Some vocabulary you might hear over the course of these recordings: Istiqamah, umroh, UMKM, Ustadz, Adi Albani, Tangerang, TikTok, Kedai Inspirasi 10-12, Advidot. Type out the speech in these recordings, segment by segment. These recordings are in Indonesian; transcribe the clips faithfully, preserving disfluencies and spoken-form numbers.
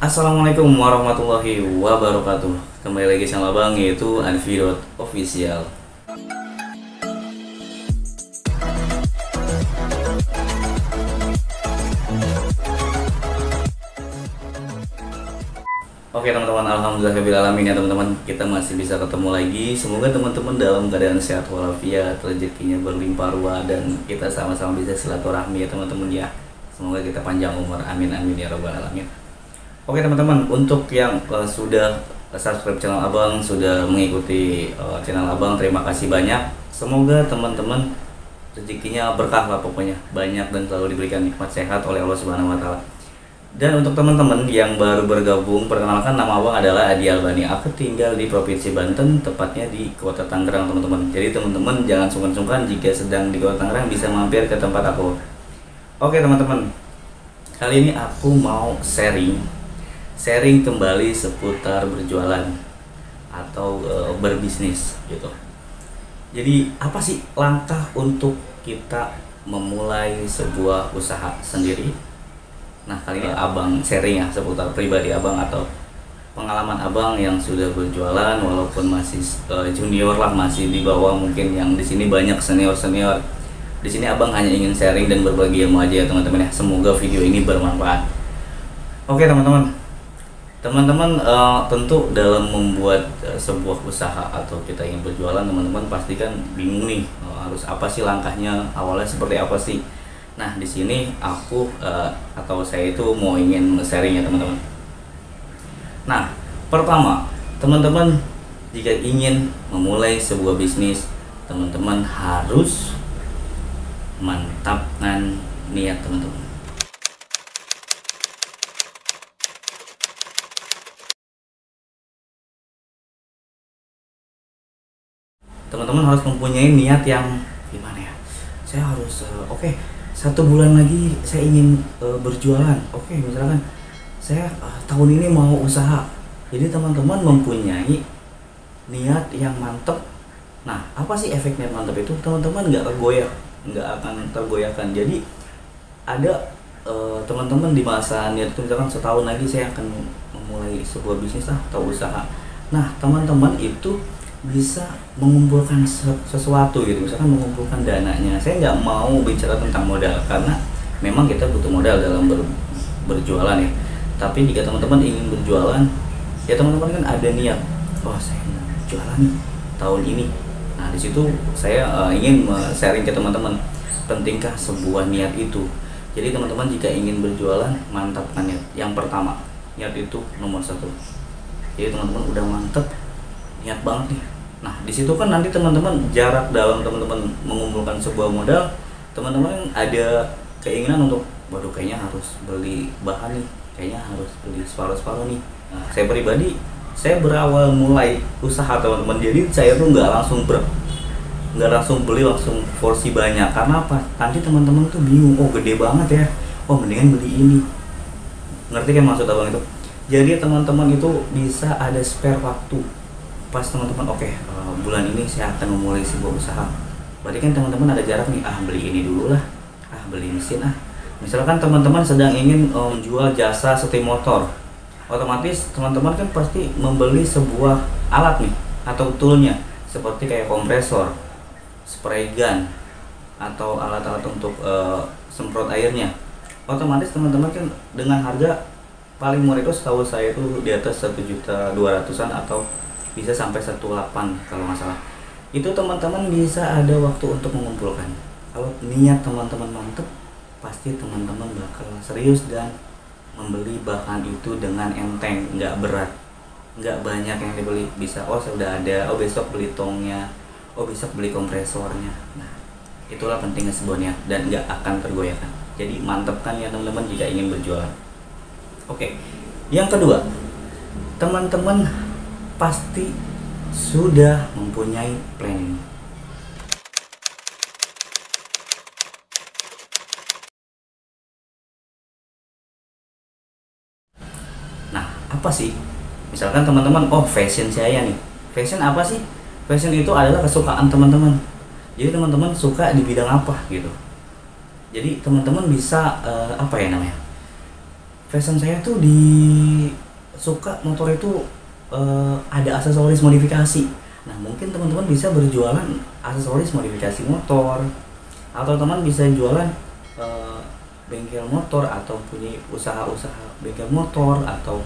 Assalamualaikum warahmatullahi wabarakatuh. Kembali lagi sama Bang, yaitu Advidot Official. Oke teman-teman, alhamdulillahirabbil alamin ya teman-teman. Kita masih bisa ketemu lagi. Semoga teman-teman dalam keadaan sehat walafiat, rezekinya berlimpah ruah, dan kita sama-sama bisa silaturahmi ya teman-teman ya. Semoga kita panjang umur. Amin amin ya rabbal alamin. Oke teman-teman, untuk yang uh, sudah subscribe channel Abang, sudah mengikuti uh, channel Abang, terima kasih banyak. Semoga teman-teman rezekinya berkah lah pokoknya, banyak dan selalu diberikan nikmat sehat oleh Allah Subhanahu wa taala. Dan untuk teman-teman yang baru bergabung, perkenalkan nama Abang adalah Adi Albani. Aku tinggal di Provinsi Banten, tepatnya di Kota Tangerang teman-teman. Jadi teman-teman jangan sungkan-sungkan jika sedang di Kota Tangerang, bisa mampir ke tempat aku. Oke teman-teman, kali ini aku mau sharing sharing kembali seputar berjualan atau e, berbisnis gitu. Jadi apa sih langkah untuk kita memulai sebuah usaha sendiri? Nah, kali ini Abang sharing ya seputar pribadi Abang atau pengalaman Abang yang sudah berjualan walaupun masih uh, junior lah, masih di bawah mungkin yang di sini banyak senior-senior. Di sini Abang hanya ingin sharing dan berbagi ilmu aja ya teman-teman ya. Semoga video ini bermanfaat. Oke teman-teman. Teman-teman uh, tentu dalam membuat uh, sebuah usaha atau kita ingin berjualan, teman-teman pastikan bingung nih, uh, harus apa sih langkahnya, awalnya seperti apa sih? Nah, di sini aku uh, atau saya itu mau ingin sharing ya teman-teman. Nah, pertama, teman-teman jika ingin memulai sebuah bisnis, teman-teman harus mantapkan niat teman-teman. Teman-teman harus mempunyai niat yang gimana ya? Saya harus uh, oke. Okay. Satu bulan lagi saya ingin uh, berjualan. Oke, okay, misalkan saya uh, tahun ini mau usaha. Jadi teman-teman mempunyai niat yang mantep. Nah, apa sih efeknya mantep itu? Teman-teman nggak tergoyah, nggak akan tergoyahkan. Jadi ada teman-teman uh, di masa niat itu, misalkan setahun lagi saya akan memulai sebuah bisnis atau usaha. Nah, teman-teman itu bisa mengumpulkan sesuatu gitu, misalkan mengumpulkan dananya. Saya nggak mau bicara tentang modal karena memang kita butuh modal dalam ber, berjualan ya. Tapi jika teman-teman ingin berjualan, ya teman-teman kan ada niat, oh saya mau jualan tahun ini. Nah di situ saya uh, ingin sharing ke teman-teman, pentingkah sebuah niat itu. Jadi teman-teman jika ingin berjualan, mantapkan niat. Yang pertama, niat itu nomor satu. Jadi teman-teman udah mantep, niat banget nih. Nah disitu kan nanti teman-teman jarak dalam teman-teman mengumpulkan sebuah modal, teman-teman ada keinginan untuk, waduh kayaknya harus beli bahan nih, kayaknya harus beli separuh-separuh nih. Nah, saya pribadi, saya berawal mulai usaha teman-teman, jadi saya tuh nggak langsung ber nggak langsung beli langsung porsi banyak. Karena apa? Nanti teman-teman tuh bingung, oh gede banget ya, oh mendingan beli ini. Ngerti kan maksud Abang itu? Jadi teman-teman itu bisa ada spare waktu. Pas teman-teman oke, okay, uh, bulan ini saya akan memulai sebuah usaha, berarti kan teman-teman ada jarak nih, ah beli ini dulu lah, ah beli mesin ah. Misalkan teman-teman sedang ingin um, jual jasa setir motor, otomatis teman-teman kan pasti membeli sebuah alat nih atau toolnya, seperti kayak kompresor, spray gun, atau alat-alat untuk uh, semprot airnya. Otomatis teman-teman kan dengan harga paling murah itu setahu saya itu di atas satu juta dua ratusan atau bisa sampai satu koma delapan kalau nggak salah. Itu teman-teman bisa ada waktu untuk mengumpulkan. Kalau niat teman-teman mantep, pasti teman-teman bakal serius dan membeli bahan itu dengan enteng, nggak berat, nggak banyak yang dibeli. Bisa, oh sudah ada, oh besok beli tongnya, oh besok beli kompresornya. Nah, itulah pentingnya sebuah niat dan nggak akan tergoyahkan. Jadi mantepkan ya teman-teman jika ingin berjualan. Oke, yang kedua, teman-teman pasti sudah mempunyai planning. Nah, apa sih? Misalkan teman-teman, oh fashion saya nih. Fashion apa sih? Fashion itu adalah kesukaan teman-teman. Jadi teman-teman suka di bidang apa gitu. Jadi teman-teman bisa uh, apa ya namanya? fashion saya tuh di suka motor itu uh, ada aksesoris modifikasi. Nah mungkin teman-teman bisa berjualan aksesoris modifikasi motor, atau teman bisa jualan uh, bengkel motor, atau punya usaha-usaha bengkel motor, atau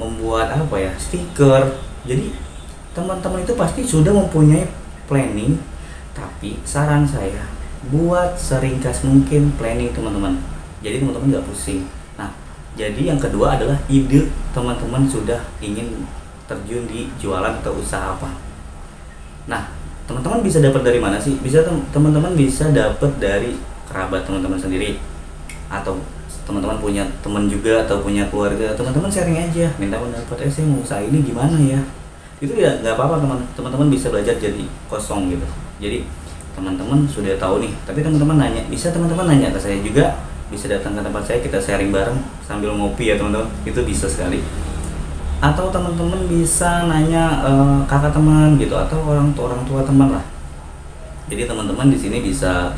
membuat apa ya, stiker. Jadi teman-teman itu pasti sudah mempunyai planning, tapi saran saya buat seringkas mungkin planning teman-teman, jadi teman-teman nggak pusing. Nah jadi yang kedua adalah ide teman-teman sudah ingin terjun di jualan atau usaha apa. Nah teman-teman bisa dapat dari mana sih? Bisa teman-teman bisa dapat dari kerabat teman-teman sendiri, atau teman-teman punya teman juga atau punya keluarga, teman-teman sharing aja, minta pendapat, eh saya mau usaha ini gimana ya. Itu ya nggak apa-apa teman, teman-teman bisa belajar jadi kosong gitu. Jadi teman-teman sudah tahu nih, tapi teman-teman nanya, bisa teman-teman nanya ke saya juga, bisa datang ke tempat saya, kita sharing bareng sambil ngopi ya teman-teman, itu bisa sekali. Atau teman-teman bisa nanya uh, kakak teman gitu, atau orang tua orang tua teman lah. Jadi teman-teman di sini bisa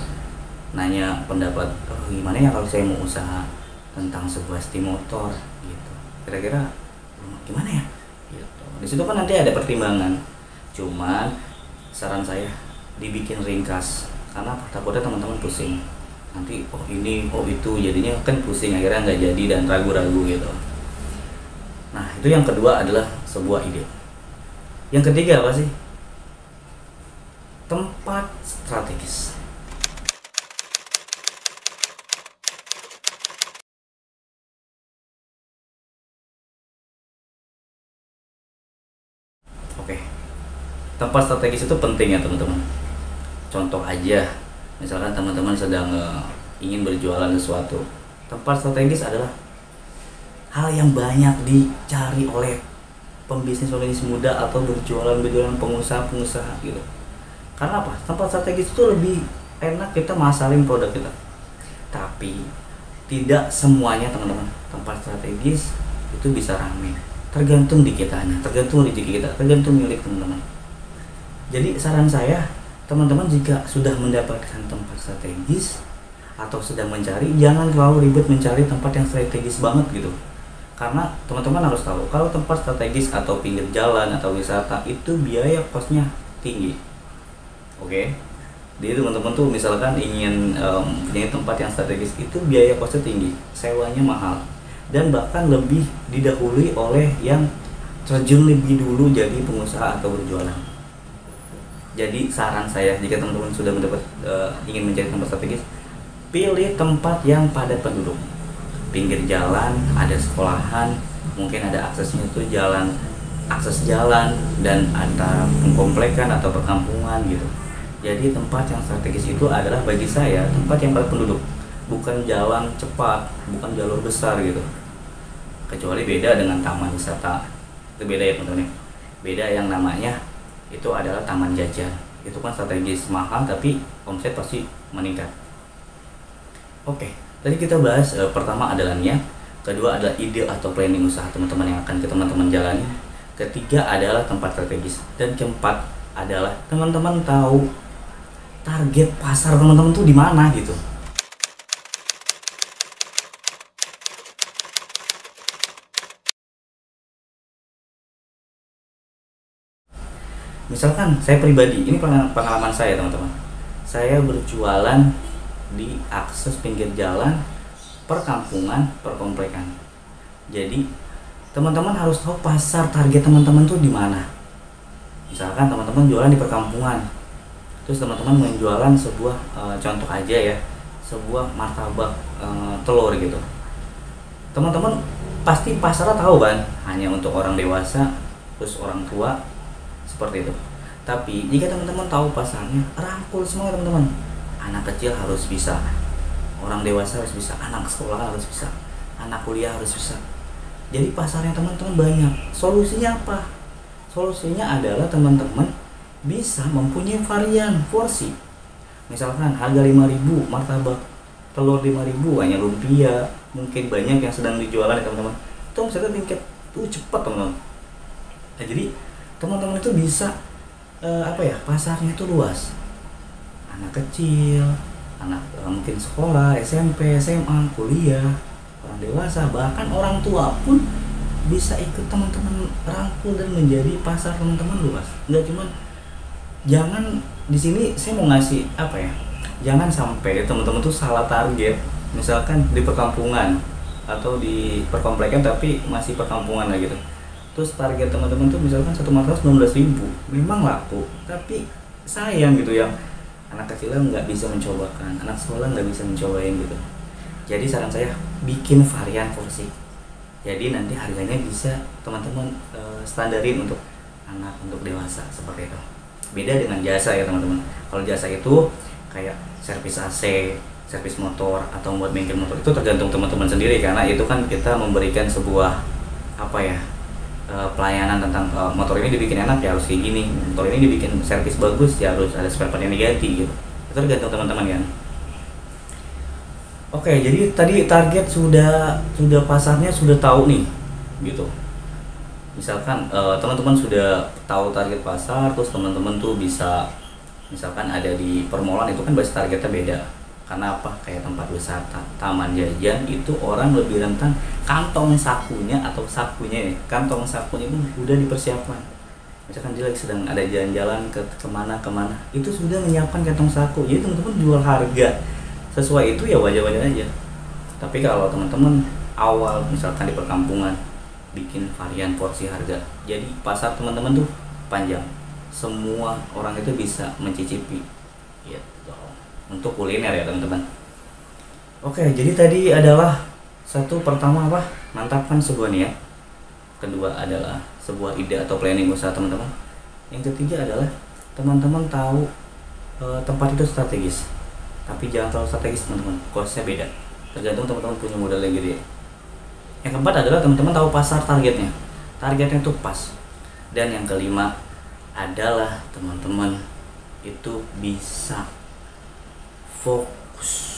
nanya pendapat, oh, gimana ya kalau saya mau usaha tentang sebuah steam motor gitu, kira-kira gimana ya gitu. Di situ kan nanti ada pertimbangan. Cuman saran saya dibikin ringkas, karena takutnya teman-teman pusing nanti, oh ini oh itu, jadinya kan pusing, akhirnya nggak jadi dan ragu-ragu gitu. Nah itu yang kedua adalah sebuah ide. Yang ketiga apa sih? Tempat strategis. Tempat strategis itu penting ya teman-teman. Contoh aja, misalkan teman-teman sedang uh, ingin berjualan sesuatu, tempat strategis adalah hal yang banyak dicari oleh pembisnis-pembisnis muda atau berjualan-berjualan pengusaha-pengusaha gitu. Karena apa? Tempat strategis itu lebih enak kita masarin produk kita. Tapi tidak semuanya teman-teman tempat strategis itu bisa rame. Tergantung di kitanya, tergantung rezeki kita, tergantung milik teman-teman. Jadi saran saya, teman-teman jika sudah mendapatkan tempat strategis atau sedang mencari, jangan terlalu ribet mencari tempat yang strategis banget gitu. Karena teman-teman harus tahu, kalau tempat strategis atau pinggir jalan atau wisata itu biaya kosnya tinggi. Oke. Jadi teman-teman tuh misalkan ingin um, punya tempat yang strategis, itu biaya kosnya tinggi, sewanya mahal, dan bahkan lebih didahului oleh yang terjun lebih dulu jadi pengusaha atau berjualan. Jadi saran saya, jika teman-teman sudah mendapat uh, ingin mencari tempat strategis, pilih tempat yang padat penduduk, pinggir jalan, ada sekolahan, mungkin ada aksesnya itu jalan, akses jalan, dan antara pengkomplekan atau perkampungan gitu. Jadi tempat yang strategis itu adalah bagi saya tempat yang padat penduduk, bukan jalan cepat, bukan jalur besar gitu. Kecuali beda dengan taman wisata, itu beda ya teman-teman. Beda yang namanya itu adalah taman jajan, itu kan strategis mahal tapi omset pasti meningkat. Oke, tadi kita bahas e, pertama adalah niat, kedua adalah ide atau planning usaha teman-teman yang akan ke teman-teman jalani, ketiga adalah tempat strategis, dan keempat adalah teman-teman tahu target pasar teman-teman tuh di mana gitu. Misalkan saya pribadi, ini pengalaman saya teman-teman, saya berjualan di akses pinggir jalan, perkampungan, perkomplekan. Jadi teman-teman harus tahu pasar target teman-teman tuh di mana. Misalkan teman-teman jualan di perkampungan, terus teman-teman menjualan sebuah e, contoh aja ya, sebuah martabak e, telur gitu. Teman-teman pasti pasarnya tahu kan, hanya untuk orang dewasa, terus orang tua, seperti itu. Tapi jika teman-teman tahu pasarnya, rangkul semua teman-teman. Anak kecil harus bisa, orang dewasa harus bisa, anak sekolah harus bisa, anak kuliah harus bisa. Jadi pasarnya teman-teman banyak. Solusinya apa? Solusinya adalah teman-teman bisa mempunyai varian porsi. Misalkan harga lima ribu martabak telur lima ribu, hanya lumpia, mungkin banyak yang sedang dijualan ya teman-teman. Itu misalnya tingkat tuh cepat teman-teman. Nah, jadi teman-teman itu bisa eh, apa ya, pasarnya itu luas, anak kecil, anak eh, mungkin sekolah, S M P, S M A, kuliah, orang anak dewasa, bahkan orang tua pun bisa ikut teman-teman rangkul dan menjadi pasar teman-teman luas. Nggak cuman, jangan di sini saya mau ngasih apa ya, jangan sampai teman-teman tuh salah target. Misalkan di perkampungan atau di perkomplekan tapi masih perkampungan lah gitu. Terus target teman-teman tuh misalkan satu matras enam belas ribu, memang laku, tapi sayang gitu ya, anak kecil nggak bisa mencobakan, anak sekolah nggak bisa mencobain gitu. Jadi saran saya bikin varian porsi, jadi nanti harganya bisa teman-teman e, standarin untuk anak, untuk dewasa, seperti itu. Beda dengan jasa ya teman-teman. Kalau jasa itu kayak servis A C, servis motor, atau buat bengkel motor, itu tergantung teman-teman sendiri, karena itu kan kita memberikan sebuah apa ya, pelayanan tentang uh, motor ini dibikin enak ya harus kayak gini, motor ini dibikin servis bagus ya harus ada spare part yang diganti gitu. Itu tergantung teman-teman kan. Oke, jadi tadi target sudah, sudah pasarnya sudah tahu nih gitu. Misalkan uh, teman-teman sudah tahu target pasar, terus teman-teman tuh bisa misalkan ada di permolan, itu kan bahas targetnya beda. Karena apa? Kayak tempat wisata, taman jajan, itu orang lebih rentan kantong sakunya atau sakunya ya. Kantong sakunya itu sudah dipersiapkan. Misalkan dia lagi sedang ada jalan-jalan ke kemana-kemana, itu sudah menyiapkan kantong saku. Jadi teman-teman jual harga sesuai itu ya wajar-wajar aja. Tapi kalau teman-teman awal misalkan di perkampungan, bikin varian porsi harga. Jadi pasar teman-teman tuh panjang. Semua orang itu bisa mencicipi. Ya, untuk kuliner ya teman-teman. Oke, jadi tadi adalah satu, pertama apa, mantapkan sebuah niat. Kedua adalah sebuah ide atau planning usaha teman-teman. Yang ketiga adalah teman-teman tahu e, tempat itu strategis, tapi jangan terlalu strategis teman-teman, kosnya beda, tergantung teman-teman punya modal yang gede. Yang keempat adalah teman-teman tahu pasar targetnya, targetnya itu pas. Dan yang kelima adalah teman-teman itu bisa fokus.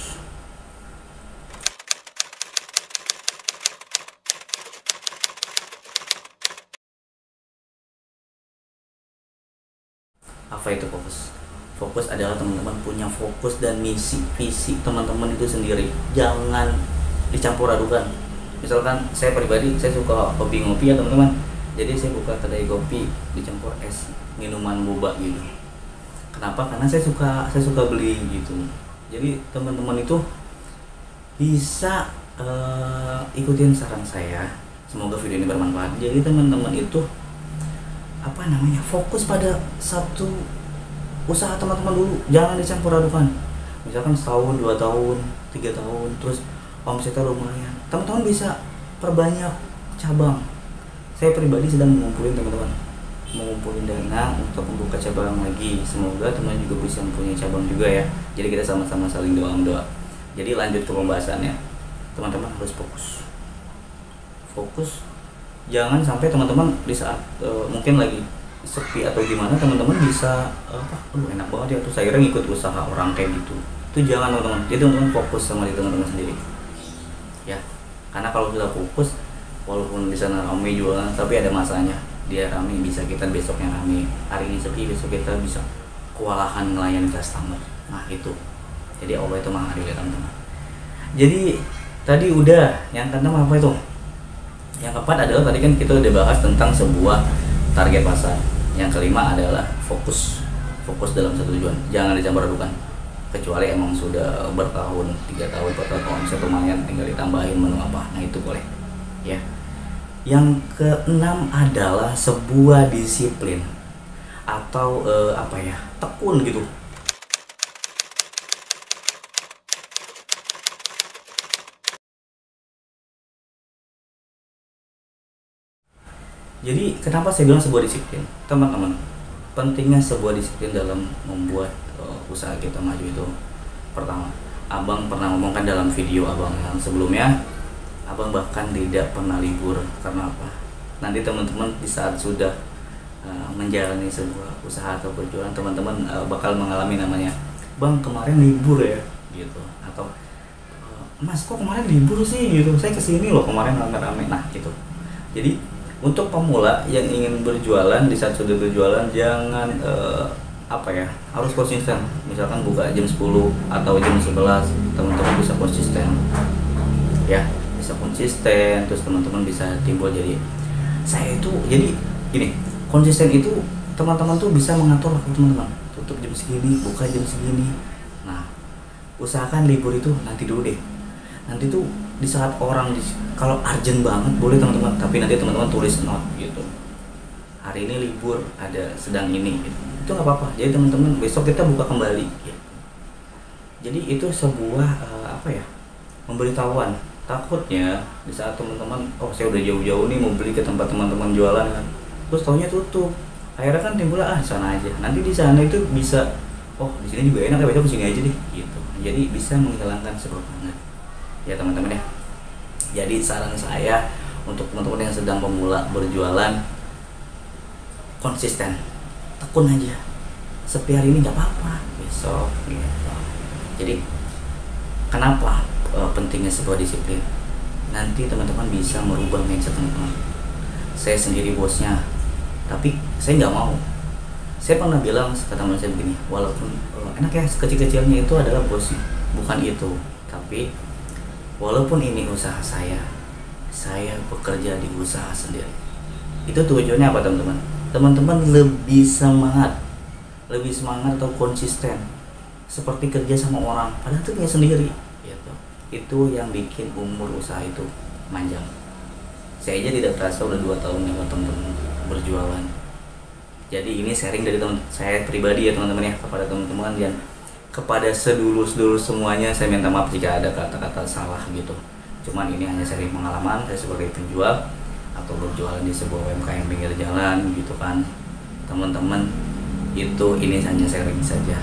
Apa itu fokus? Fokus adalah teman-teman punya fokus dan misi visi teman-teman itu sendiri, jangan dicampur adukan. Misalkan saya pribadi, saya suka hobi ngopi ya teman-teman, jadi saya buka kedai kopi dicampur es, minuman boba gitu. Kenapa? Karena saya suka, saya suka beli gitu. Jadi teman-teman itu bisa uh, ikutin saran saya. Semoga video ini bermanfaat. Jadi teman-teman itu apa namanya, fokus pada satu usaha teman-teman dulu, jangan dicampur adukan. Misalkan setahun, dua tahun, tiga tahun, terus omsetnya lumayan, teman-teman bisa perbanyak cabang. Saya pribadi sedang mengumpulin teman-teman, mengumpulin dana untuk membuka cabang lagi. Semoga teman juga bisa mempunyai cabang juga ya. Jadi kita sama-sama saling doa-doa. Jadi lanjut ke pembahasannya. Teman-teman harus fokus. Fokus. Jangan sampai teman-teman di saat uh, mungkin lagi sepi atau gimana, teman-teman bisa apa? Uh, enak banget ya tuh saya ngikut usaha orang kayak gitu. Itu jangan teman-teman. Jadi teman-teman fokus sama diri teman-teman sendiri. Ya. Karena kalau sudah fokus, walaupun di sana ramai jualan, tapi ada masanya. Dia rame, bisa kita besoknya rame, hari ini sepi, besok kita bisa kewalahan ngelayan customer. Nah itu, jadi Allah itu maha adil ya teman-teman. Jadi tadi udah, yang keenam apa itu? Yang keempat adalah tadi kan kita udah bahas tentang sebuah target pasar. Yang kelima adalah fokus, fokus dalam satu tujuan, jangan dicampur adukan. Kecuali emang sudah bertahun, tiga tahun, empat tahun, satu lumayan, tinggal ditambahin menu apa, nah itu boleh ya. Yang keenam adalah sebuah disiplin atau eh, apa ya, tekun gitu. Jadi kenapa saya bilang sebuah disiplin? Teman-teman, pentingnya sebuah disiplin dalam membuat uh, usaha kita maju itu. Pertama, abang pernah ngomongkan dalam video abang yang sebelumnya, abang bahkan tidak pernah libur. Karena apa? Nanti teman-teman di saat sudah uh, menjalani sebuah usaha atau perjuangan, teman-teman uh, bakal mengalami namanya, bang kemarin libur ya gitu, atau mas kok kemarin libur sih gitu, saya kesini loh kemarin rame-rame, nah gitu. Jadi untuk pemula yang ingin berjualan, di saat sudah berjualan jangan uh, apa ya, harus konsisten. Misalkan buka jam sepuluh atau jam sebelas, teman-teman bisa konsisten ya. bisa konsisten, terus teman-teman bisa timbul. Jadi saya itu jadi gini, konsisten itu teman-teman tuh bisa mengatur waktu teman-teman, tutup jam segini, buka jam segini. Nah, usahakan libur itu nanti dulu deh. Nanti tuh di saat orang kalau urgent banget boleh teman-teman, tapi nanti teman-teman tulis note gitu. Hari ini libur, ada sedang ini. Gitu. Itu nggak apa-apa. Jadi teman-teman besok kita buka kembali. Gitu. Jadi itu sebuah uh, apa ya? Memberitahuan. Takutnya di saat teman-teman, oh saya udah jauh-jauh nih mau beli ke tempat teman-teman jualan kan, terus taunya tutup. Akhirnya kan timbul ah sana aja. Nanti di sana itu bisa, oh di sini juga enak ya, besok kesini aja deh. Gitu. Jadi bisa menghilangkan sebutannya. Ya teman-teman ya. Jadi saran saya untuk teman-teman yang sedang pemula berjualan, konsisten, tekun aja. Sepi hari ini nggak apa-apa, besok gitu. Jadi kenapa e, pentingnya sebuah disiplin? Nanti teman-teman bisa merubah mindset teman-teman. Saya sendiri bosnya, tapi saya nggak mau. Saya pernah bilang kata teman saya begini, walaupun e, enak ya sekecil-kecilnya itu adalah bosnya, bukan itu. Tapi walaupun ini usaha saya, saya bekerja di usaha sendiri. Itu tujuannya apa teman-teman? Teman-teman lebih semangat, lebih semangat atau konsisten, seperti kerja sama orang, padahal itu punya sendiri. Gitu. Itu yang bikin umur usaha itu panjang. Saya aja tidak terasa udah dua tahun nih teman-teman berjualan. Jadi ini sharing dari teman saya pribadi ya teman-teman ya, kepada teman-teman dan kepada sedulur-sedulur semuanya. Saya minta maaf jika ada kata-kata salah gitu. Cuman ini hanya sharing pengalaman saya sebagai penjual atau berjualan di sebuah U M K M pinggir jalan gitu kan teman-teman. Itu ini hanya sharing saja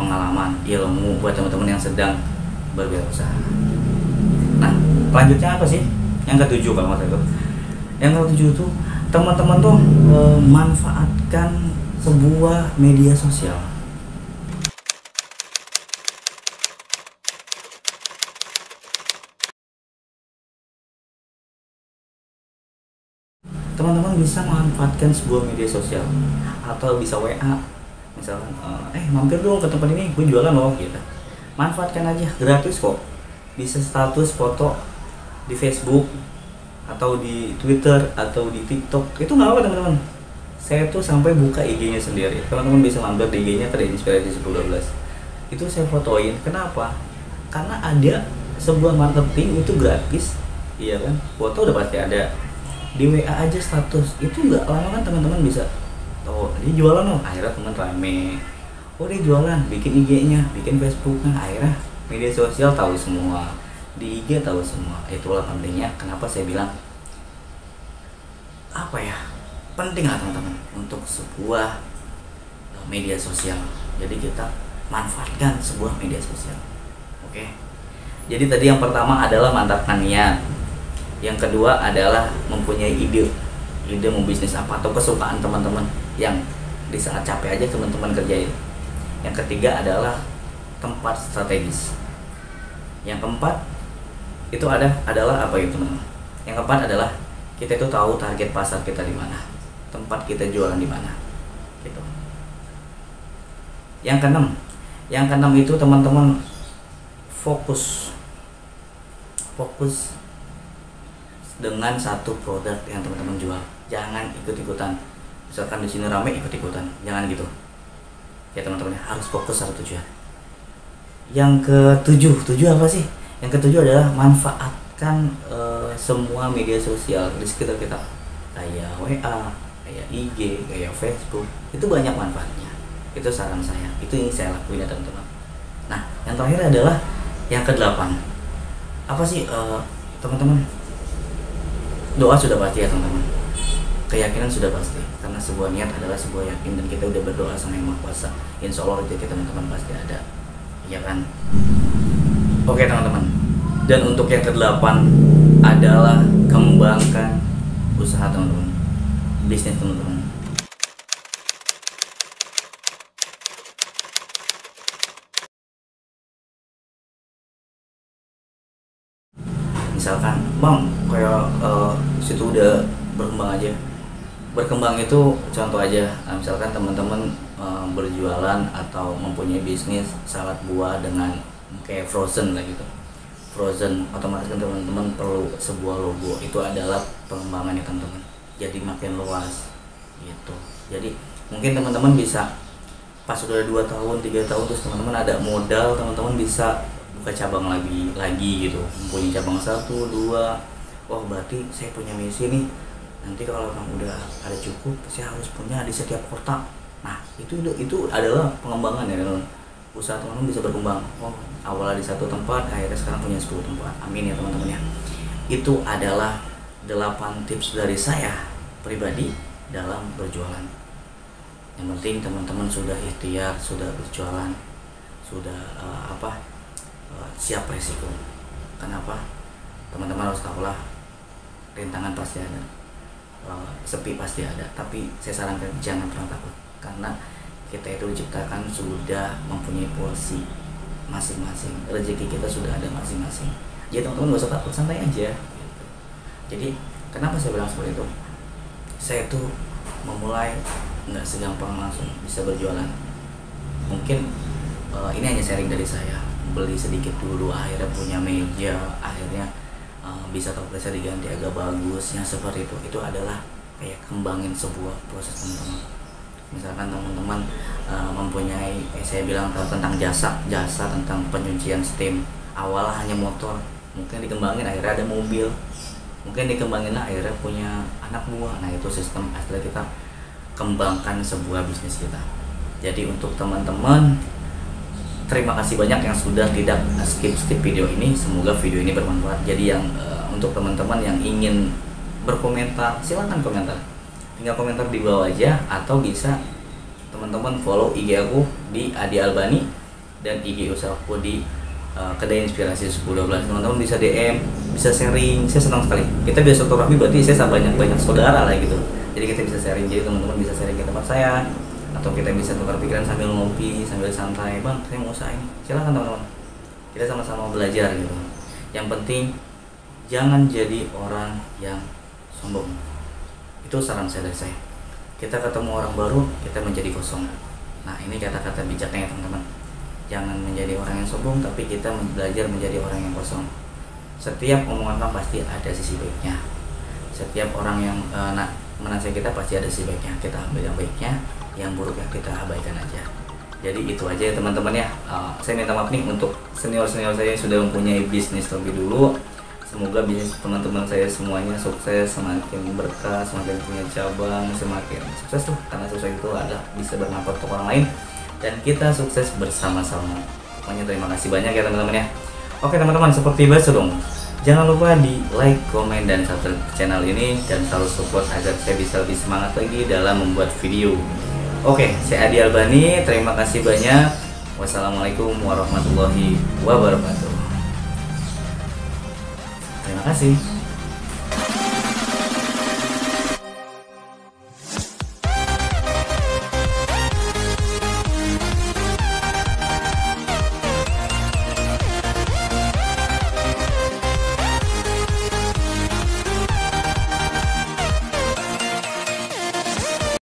pengalaman, ilmu buat teman-teman yang sedang berwirausaha. Nah lanjutnya apa sih yang ketujuh kalau nggak salah? Yang ketujuh tuh teman-teman tuh e, manfaatkan sebuah media sosial. Teman-teman bisa memanfaatkan sebuah media sosial atau bisa W A misalkan, eh mampir dong ke tempat ini, gue jualan loh gitu. Manfaatkan aja, gratis kok. Bisa status foto di Facebook atau di Twitter atau di TikTok, itu nggak apa teman-teman. Saya tuh sampai buka I G-nya sendiri. Teman-teman bisa mampir di I G-nya Kedai Inspirasi sepuluh dua belas. Itu saya fotoin. Kenapa? Karena ada sebuah marketing itu gratis, iya kan? Foto udah pasti ada. Di W A aja status, itu nggak lama kan teman-teman bisa. Oh dia jualan loh, akhirnya teman rame. Oh dia jualan, bikin I G-nya, bikin Facebook-nya, akhirnya media sosial tahu semua, di I G tahu semua. Itulah pentingnya. Kenapa saya bilang apa ya? Penting lah teman-teman untuk sebuah media sosial. Jadi kita manfaatkan sebuah media sosial. Oke. Jadi tadi yang pertama adalah mantapkan niat. Yang kedua adalah mempunyai ide, ide mau bisnis apa atau kesukaan teman-teman yang di saat capek aja teman-teman kerjain. Yang ketiga adalah tempat strategis. Yang keempat itu ada adalah apa itu teman-teman? Yang keempat adalah kita itu tahu target pasar kita di mana, tempat kita jualan di mana, gitu. Yang keenam, yang keenam itu teman-teman fokus, fokus. dengan satu produk yang teman-teman jual. Jangan ikut-ikutan. Misalkan di sini rame ikut-ikutan. Jangan gitu. Ya teman-teman harus fokus satu tujuan. Yang ketujuh, tujuh apa sih? Yang ketujuh adalah manfaatkan uh, semua media sosial di sekitar kita. Kayak W A, kayak I G, kayak Facebook. Itu banyak manfaatnya. Itu saran saya. Itu yang saya lakuin ya teman-teman. Nah, yang terakhir adalah yang kedelapan. Apa sih uh, teman-teman? Doa sudah pasti ya teman-teman, keyakinan sudah pasti, karena sebuah niat adalah sebuah yakin, dan kita udah berdoa sama Yang Maha Kuasa. Insya Allah rezeki teman-teman pasti ada, ya kan? Oke teman-teman, dan untuk yang kedelapan adalah kembangkan usaha teman-teman, bisnis teman-teman. Misalkan, bang, kayak uh, situ udah berkembang aja. Berkembang itu contoh aja, nah, misalkan teman-teman uh, berjualan atau mempunyai bisnis salad buah dengan kayak frozen lah gitu. frozen, otomatis kan teman-teman perlu sebuah logo. Itu adalah pengembangannya teman-teman, jadi makin luas gitu. Jadi mungkin teman-teman bisa pas udah dua tahun, tiga tahun terus teman-teman ada modal, teman-teman bisa buka cabang lagi lagi gitu, mempunyai cabang satu, dua. Wah, berarti saya punya misi nih, nanti kalau kamu udah ada cukup saya harus punya di setiap kota. Nah itu itu adalah pengembangan ya teman-teman. Usaha teman-teman bisa berkembang. Oh, awalnya di satu tempat, akhirnya sekarang punya sepuluh tempat. Amin ya teman-teman ya. Itu adalah delapan tips dari saya pribadi dalam berjualan. Yang penting teman-teman sudah ikhtiar, sudah berjualan, sudah uh, apa uh, siap resiko. Kenapa? Teman-teman harus tahulah, rintangan pasti ada, uh, sepi pasti ada. Tapi saya sarankan jangan pernah takut, karena kita itu diciptakan sudah mempunyai porsi masing-masing, rezeki kita sudah ada masing-masing. Jadi teman-teman gak usah takut, santai aja. Jadi kenapa saya bilang seperti itu? Saya tuh memulai nggak segampang langsung bisa berjualan. Mungkin uh, ini hanya sharing dari saya. Beli sedikit dulu, akhirnya punya meja, akhirnya uh, bisa toples diganti agak bagus, yang seperti itu. Itu adalah kayak kembangin sebuah proses teman-teman. Misalkan teman-teman uh, mempunyai, eh, saya bilang tentang jasa, jasa tentang penyucian steam. Awalnya hanya motor, mungkin dikembangin akhirnya ada mobil. Mungkin dikembangin akhirnya punya anak buah. Nah itu sistem asli kita kembangkan sebuah bisnis kita. Jadi untuk teman-teman, terima kasih banyak yang sudah tidak skip-skip video ini. Semoga video ini bermanfaat. Jadi yang uh, untuk teman-teman yang ingin berkomentar, silahkan komentar. Tinggal komentar di bawah aja, atau bisa teman-teman follow I G aku di Adi Albani dan I G usahaku di Kedai Inspirasi sepuluh dua belas. Teman-teman bisa D M, bisa sharing. Saya senang sekali. Kita biasa silaturahmi, berarti saya banyak-banyak saudara lah gitu. Jadi kita bisa sharing, jadi teman-teman bisa sharing ke tempat saya, atau kita bisa tukar pikiran sambil ngopi, sambil santai. Bang, saya mau usaha ini. Silahkan teman-teman, kita sama-sama belajar gitu. Yang penting jangan jadi orang yang sombong. Itu saran saya dari saya. Kita ketemu orang baru, kita menjadi kosong. Nah ini kata-kata bijaknya ya teman-teman. Jangan menjadi orang yang sombong, tapi kita belajar menjadi orang yang kosong. Setiap omongan orang pasti ada sisi baiknya. Setiap orang yang e, nak menasihati kita pasti ada sisi baiknya. Kita ambil yang baiknya, yang buruknya kita abaikan aja. Jadi itu aja ya teman-teman ya. E, saya minta maaf nih untuk senior-senior saya yang sudah mempunyai bisnis lebih dulu. Semoga bisnis teman-teman saya semuanya sukses, semakin berkah, semakin punya cabang, semakin sukses tuh. Karena sukses itu ada bisa bernampak untuk orang lain. Dan kita sukses bersama-sama. Pokoknya terima kasih banyak ya teman-teman ya. Oke teman-teman, seperti biasa dong, jangan lupa di like, komen, dan subscribe channel ini. Dan selalu support agar saya bisa lebih semangat lagi dalam membuat video. Oke, saya Adi Albani, terima kasih banyak. Wassalamualaikum warahmatullahi wabarakatuh. Terima kasih.